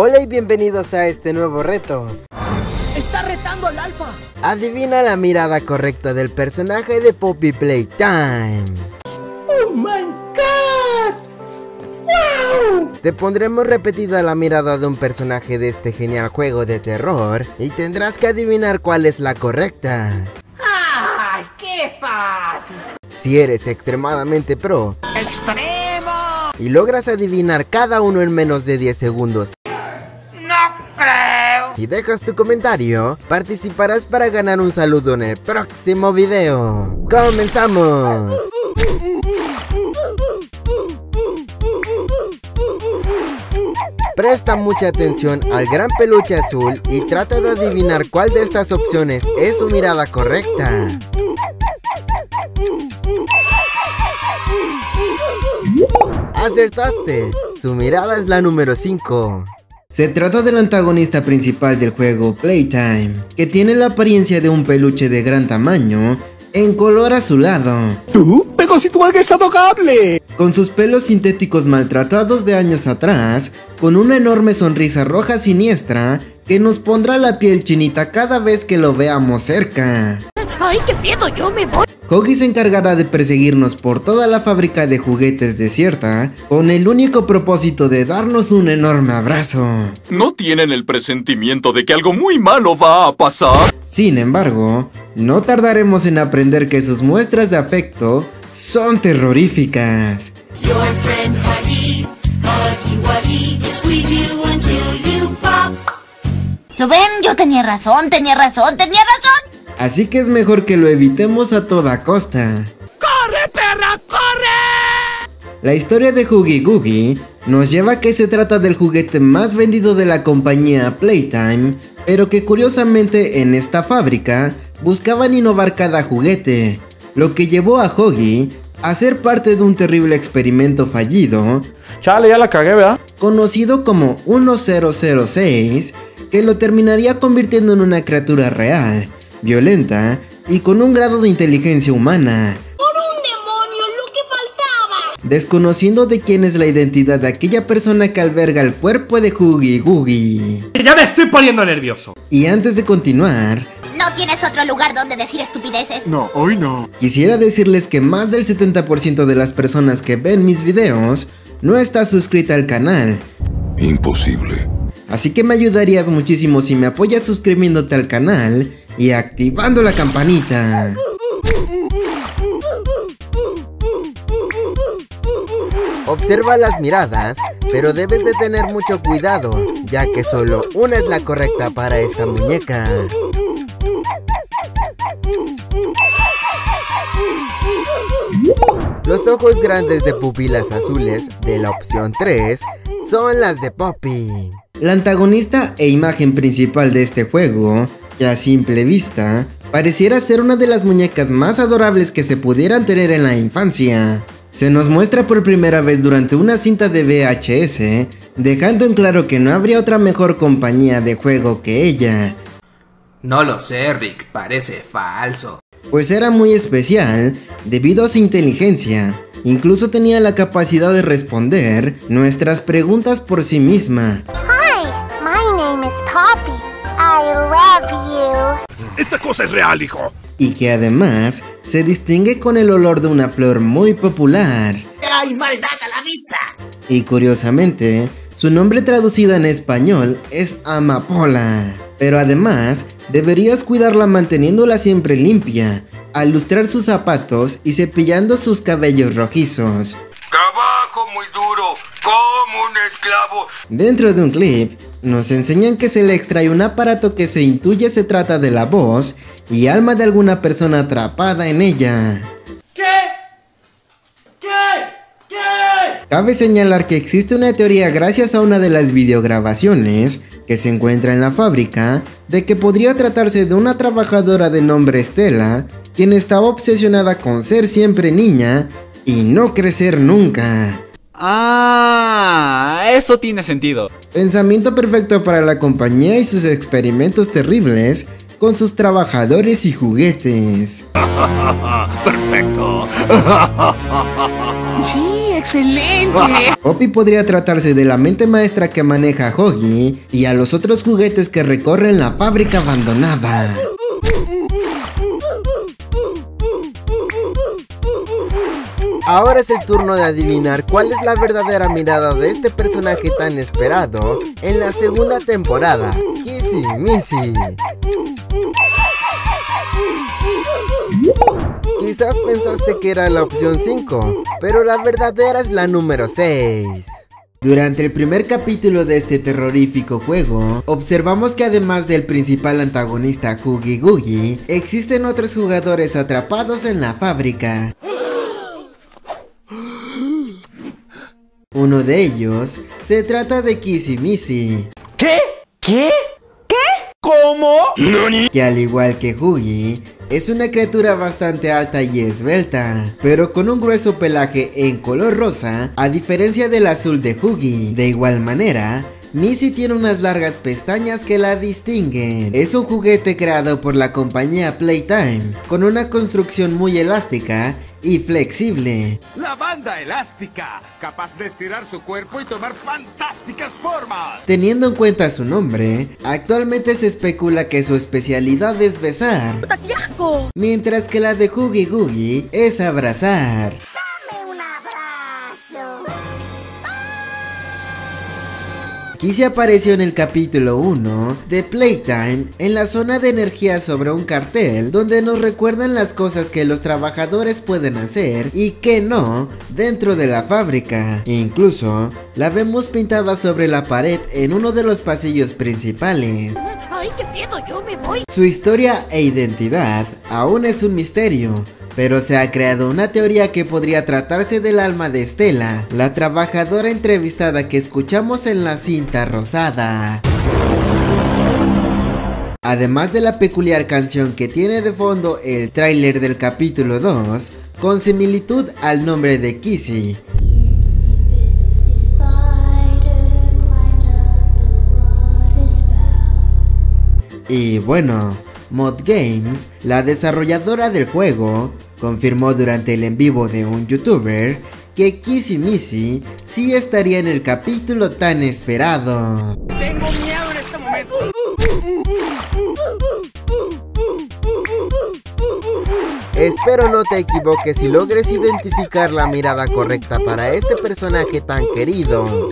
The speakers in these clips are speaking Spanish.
Hola y bienvenidos a este nuevo reto. ¡Está retando al alfa! Adivina la mirada correcta del personaje de Poppy Playtime. ¡Oh my god! ¡Wow! Te pondremos repetida la mirada de un personaje de este genial juego de terror y tendrás que adivinar cuál es la correcta. ¡Ay, qué fácil! Si eres extremadamente pro, y logras adivinar cada uno en menos de 10 segundos. ¡No creo! Si dejas tu comentario, participarás para ganar un saludo en el próximo video. ¡Comenzamos! Presta mucha atención al gran peluche azul y trata de adivinar cuál de estas opciones es su mirada correcta. ¡Acertaste! Su mirada es la número 5. Se trata del antagonista principal del juego Playtime, que tiene la apariencia de un peluche de gran tamaño en color azulado. ¡Tú! ¡Pero si tu alga está tocable! Con sus pelos sintéticos maltratados de años atrás, con una enorme sonrisa roja siniestra que nos pondrá la piel chinita cada vez que lo veamos cerca. ¡Ay, qué miedo! ¡Yo me voy! Huggy se encargará de perseguirnos por toda la fábrica de juguetes desierta con el único propósito de darnos un enorme abrazo. ¿No tienen el presentimiento de que algo muy malo va a pasar? Sin embargo, no tardaremos en aprender que sus muestras de afecto son terroríficas. Your friend Huggy, Huggy Wuggy, squeeze you until you pop. ¿Lo ven? Yo tenía razón. Así que es mejor que lo evitemos a toda costa. ¡Corre, perra, corre! La historia de Huggy Wuggy nos lleva a que se trata del juguete más vendido de la compañía Playtime, pero que curiosamente en esta fábrica buscaban innovar cada juguete, lo que llevó a Huggy a ser parte de un terrible experimento fallido. Chale, ya la cagué, ¿verdad? Conocido como 1006, que lo terminaría convirtiendo en una criatura real, violenta y con un grado de inteligencia humana. ¡Por un demonio, lo que faltaba! Desconociendo de quién es la identidad de aquella persona que alberga el cuerpo de Huggy Wuggy. ¡Ya me estoy poniendo nervioso! Y antes de continuar... ¿No tienes otro lugar donde decir estupideces? No, hoy no. Quisiera decirles que más del 70% de las personas que ven mis videos no está suscrita al canal. Imposible. Así que me ayudarías muchísimo si me apoyas suscribiéndote al canal y activando la campanita. Observa las miradas, pero debes de tener mucho cuidado, ya que solo una es la correcta para esta muñeca. Los ojos grandes de pupilas azules de la opción 3 son las de Poppy. La antagonista e imagen principal de este juego, que a simple vista pareciera ser una de las muñecas más adorables que se pudieran tener en la infancia. Se nos muestra por primera vez durante una cinta de VHS, dejando en claro que no habría otra mejor compañía de juego que ella. No lo sé, Rick, parece falso. Pues era muy especial debido a su inteligencia. Incluso tenía la capacidad de responder nuestras preguntas por sí misma. Esta cosa es real, hijo. Y que además se distingue con el olor de una flor muy popular. ¡Hay maldad a la vista! Y curiosamente, su nombre traducido en español es amapola. Pero además, deberías cuidarla manteniéndola siempre limpia, al lustrar sus zapatos y cepillando sus cabellos rojizos. ¡Trabajo muy duro, como un esclavo! Dentro de un clip, nos enseñan que se le extrae un aparato que se intuye se trata de la voz y alma de alguna persona atrapada en ella. ¿Qué? ¿Qué? ¿Qué? Cabe señalar que existe una teoría gracias a una de las videograbaciones que se encuentra en la fábrica de que podría tratarse de una trabajadora de nombre Estela, quien estaba obsesionada con ser siempre niña y no crecer nunca. ¡Ah! Eso tiene sentido. Pensamiento perfecto para la compañía y sus experimentos terribles con sus trabajadores y juguetes. ¡Perfecto! ¡Sí! ¡Excelente! Poppy podría tratarse de la mente maestra que maneja a Huggy y a los otros juguetes que recorren la fábrica abandonada. Ahora es el turno de adivinar cuál es la verdadera mirada de este personaje tan esperado en la segunda temporada, Kissy Missy. Quizás pensaste que era la opción 5, pero la verdadera es la número 6. Durante el primer capítulo de este terrorífico juego, observamos que además del principal antagonista Huggy Wuggy, existen otros jugadores atrapados en la fábrica. Uno de ellos se trata de Kissy Missy. ¿Qué? ¿Qué? ¿Qué? ¿Cómo? ¿Nani? Que al igual que Huggy, es una criatura bastante alta y esbelta, pero con un grueso pelaje en color rosa, a diferencia del azul de Huggy. De igual manera, Missy tiene unas largas pestañas que la distinguen. Es un juguete creado por la compañía Playtime, con una construcción muy elástica y flexible. La banda elástica, capaz de estirar su cuerpo y tomar fantásticas formas. Teniendo en cuenta su nombre, actualmente se especula que su especialidad es besar, mientras que la de Huggy Wuggy es abrazar. ¡Dame un abrazo! Kissy apareció en el capítulo 1 de Playtime en la zona de energía sobre un cartel donde nos recuerdan las cosas que los trabajadores pueden hacer y que no dentro de la fábrica. Incluso la vemos pintada sobre la pared en uno de los pasillos principales. ¡Ay, qué miedo! ¡Yo me voy! Su historia e identidad aún es un misterio, pero se ha creado una teoría que podría tratarse del alma de Estela, la trabajadora entrevistada que escuchamos en la cinta rosada. Además de la peculiar canción que tiene de fondo el tráiler del capítulo 2, con similitud al nombre de Kissy. Y bueno, Mod Games, la desarrolladora del juego, confirmó durante el en vivo de un youtuber que Kissy Missy sí estaría en el capítulo tan esperado. Tengo miedo en este momento. Espero no te equivoques y logres identificar la mirada correcta para este personaje tan querido.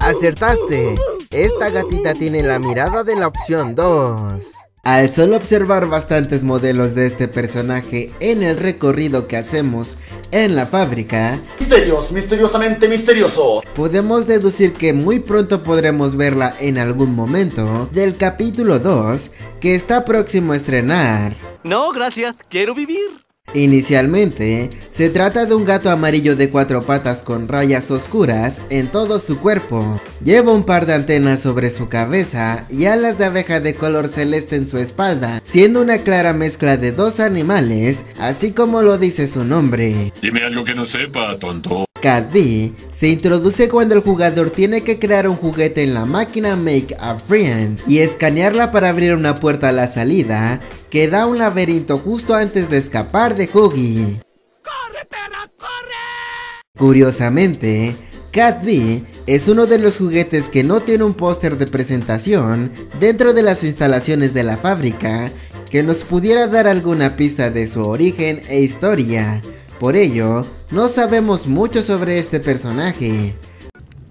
¡Acertaste! Esta gatita tiene la mirada de la opción 2. Al solo observar bastantes modelos de este personaje en el recorrido que hacemos en la fábrica, misterios, misteriosamente misterioso, podemos deducir que muy pronto podremos verla en algún momento del capítulo 2 que está próximo a estrenar. No, gracias, quiero vivir. Inicialmente, se trata de un gato amarillo de 4 patas con rayas oscuras en todo su cuerpo. Lleva un par de antenas sobre su cabeza y alas de abeja de color celeste en su espalda, siendo una clara mezcla de dos animales, así como lo dice su nombre. Dime algo que no sepa, tonto. Cat D se introduce cuando el jugador tiene que crear un juguete en la máquina Make a Friend y escanearla para abrir una puerta a la salida que da un laberinto justo antes de escapar de Huggy. ¡Corre, perra, corre! Curiosamente, Cat D es uno de los juguetes que no tiene un póster de presentación dentro de las instalaciones de la fábrica que nos pudiera dar alguna pista de su origen e historia. Por ello, no sabemos mucho sobre este personaje.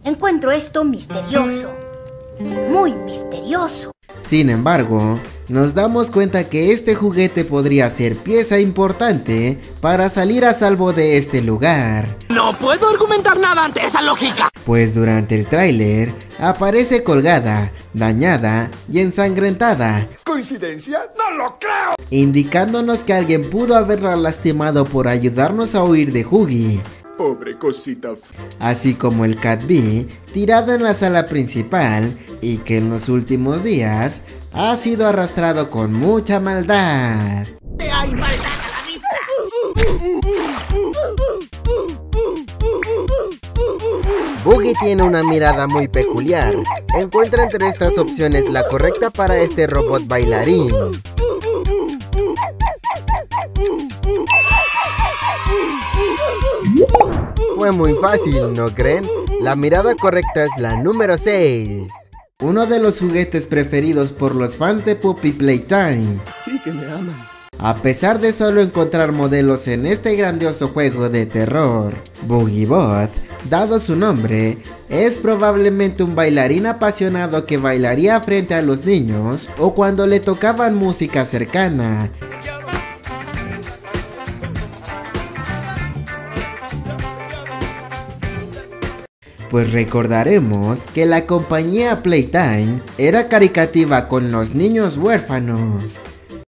Encuentro esto misterioso, muy misterioso. Sin embargo, nos damos cuenta que este juguete podría ser pieza importante para salir a salvo de este lugar. No puedo argumentar nada ante esa lógica. Pues durante el tráiler, aparece colgada, dañada y ensangrentada. ¿Coincidencia? ¡No lo creo! Indicándonos que alguien pudo haberla lastimado por ayudarnos a huir de Huggy. Pobre cosita. Así como el Cat-Bee, tirado en la sala principal y que en los últimos días ha sido arrastrado con mucha maldad. ¡Hay maldad a la vista! Boogie tiene una mirada muy peculiar. Encuentra entre estas opciones la correcta para este robot bailarín. Fue muy fácil, ¿no creen? La mirada correcta es la número 6. Uno de los juguetes preferidos por los fans de Poppy Playtime. Sí que me aman. A pesar de solo encontrar modelos en este grandioso juego de terror, Boogie Bot, dado su nombre, es probablemente un bailarín apasionado que bailaría frente a los niños o cuando le tocaban música cercana. Pues recordaremos que la compañía Playtime era caritativa con los niños huérfanos.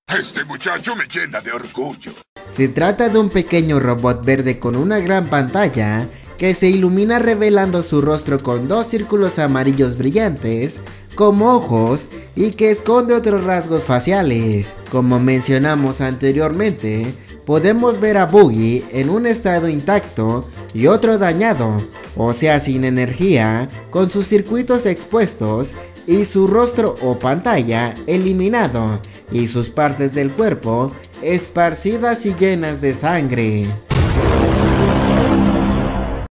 Este muchacho me llena de orgullo. Se trata de un pequeño robot verde con una gran pantalla que se ilumina revelando su rostro con dos círculos amarillos brillantes como ojos y que esconde otros rasgos faciales. Como mencionamos anteriormente, podemos ver a Boogie en un estado intacto y otro dañado, o sea sin energía, con sus circuitos expuestos y su rostro o pantalla eliminado y sus partes del cuerpo esparcidas y llenas de sangre.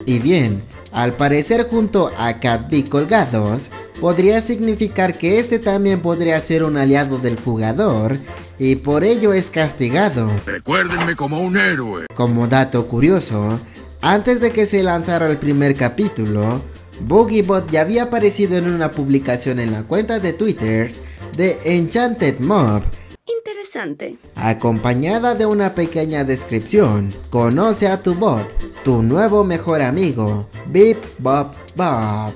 Y bien, al parecer junto a Cat-Bee colgados, podría significar que este también podría ser un aliado del jugador y por ello es castigado. Recuérdenme como un héroe. Como dato curioso, antes de que se lanzara el primer capítulo, Boogie Bot ya había aparecido en una publicación en la cuenta de Twitter de EnchantedMob. Interesante. Acompañada de una pequeña descripción: conoce a tu bot, tu nuevo mejor amigo, Bip Bop Bop.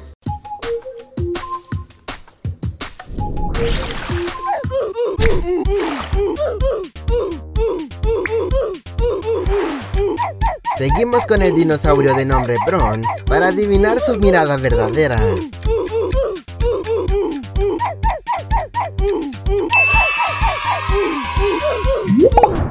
Seguimos con el dinosaurio de nombre Bron para adivinar su mirada verdadera.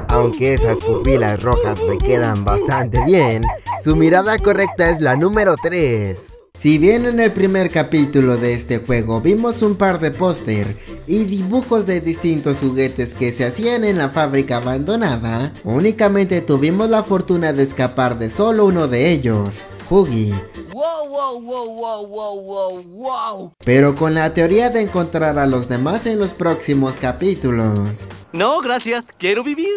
Aunque esas pupilas rojas le quedan bastante bien, su mirada correcta es la número 3. Si bien en el primer capítulo de este juego vimos un par de póster y dibujos de distintos juguetes que se hacían en la fábrica abandonada, únicamente tuvimos la fortuna de escapar de solo uno de ellos, Huggy. Wow, wow, wow, wow, wow, wow, wow. Pero con la teoría de encontrar a los demás en los próximos capítulos. No, gracias, quiero vivir.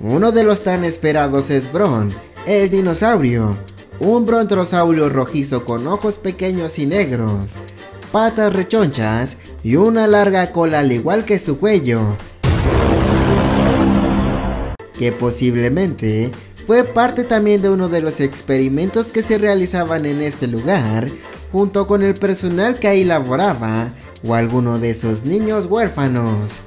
Uno de los tan esperados es Bron, el dinosaurio. Un brontosaurio rojizo con ojos pequeños y negros, patas rechonchas y una larga cola al igual que su cuello, que posiblemente fue parte también de uno de los experimentos que se realizaban en este lugar junto con el personal que ahí laboraba o alguno de esos niños huérfanos.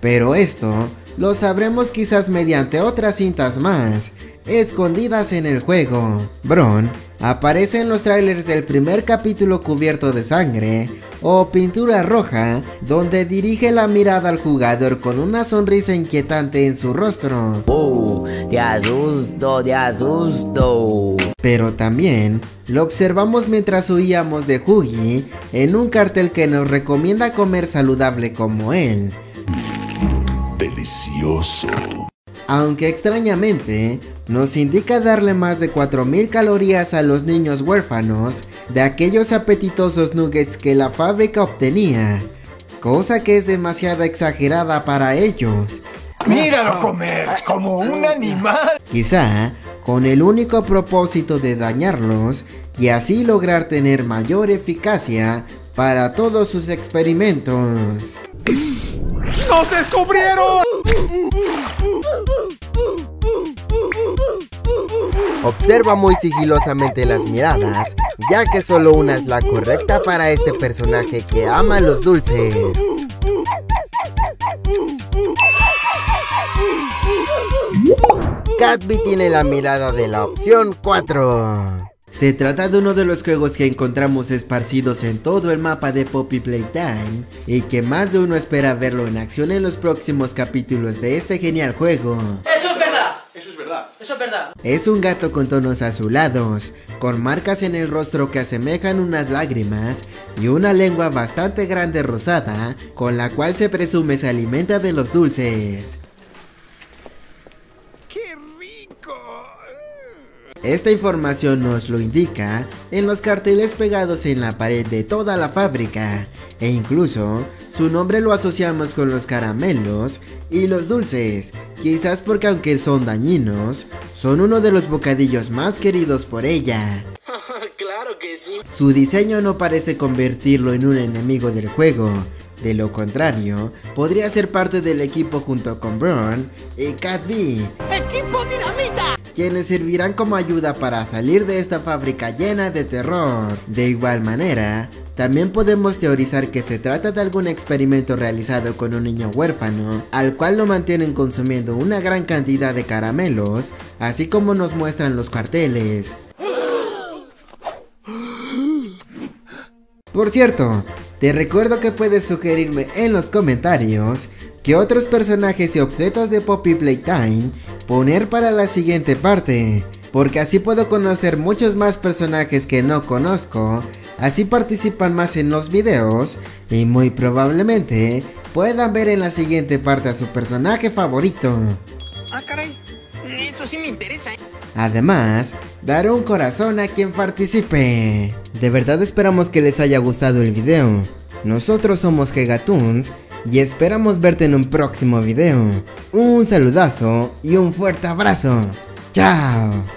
Pero esto lo sabremos quizás mediante otras cintas más, escondidas en el juego. Bron aparece en los trailers del primer capítulo cubierto de sangre o pintura roja, donde dirige la mirada al jugador con una sonrisa inquietante en su rostro. ¡Oh, te asusto, te asusto! Pero también lo observamos mientras huíamos de Huggy en un cartel que nos recomienda comer saludable como él. Delicioso. Aunque extrañamente nos indica darle más de 4000 calorías a los niños huérfanos de aquellos apetitosos nuggets que la fábrica obtenía, cosa que es demasiado exagerada para ellos. ¡Míralo comer como un animal! Quizá con el único propósito de dañarlos y así lograr tener mayor eficacia para todos sus experimentos. ¡Nos descubrieron! Observa muy sigilosamente las miradas, ya que solo una es la correcta para este personaje que ama los dulces. Cat-Bee tiene la mirada de la opción 4. Se trata de uno de los juegos que encontramos esparcidos en todo el mapa de Poppy Playtime y que más de uno espera verlo en acción en los próximos capítulos de este genial juego. ¡Eso es verdad! ¡Eso es verdad! ¡Eso es verdad! Es un gato con tonos azulados, con marcas en el rostro que asemejan unas lágrimas y una lengua bastante grande rosada con la cual se presume se alimenta de los dulces. ¡Qué rico! Esta información nos lo indica en los carteles pegados en la pared de toda la fábrica, e incluso su nombre lo asociamos con los caramelos y los dulces, quizás porque aunque son dañinos, son uno de los bocadillos más queridos por ella. Claro que sí. Su diseño no parece convertirlo en un enemigo del juego, de lo contrario, podría ser parte del equipo junto con Bron y Cat-Bee, ¡Equipo Dinamita!, quienes servirán como ayuda para salir de esta fábrica llena de terror. De igual manera, también podemos teorizar que se trata de algún experimento realizado con un niño huérfano, al cual lo mantienen consumiendo una gran cantidad de caramelos, así como nos muestran los carteles. Por cierto, te recuerdo que puedes sugerirme en los comentarios qué otros personajes y objetos de Poppy Playtime poner para la siguiente parte, porque así puedo conocer muchos más personajes que no conozco, así participan más en los videos y muy probablemente puedan ver en la siguiente parte a su personaje favorito. Ah, caray, eso sí me interesa, ¿eh? Además, daré un corazón a quien participe. De verdad esperamos que les haya gustado el video. Nosotros somos JEGA TOONS y esperamos verte en un próximo video. Un saludazo y un fuerte abrazo. ¡Chao!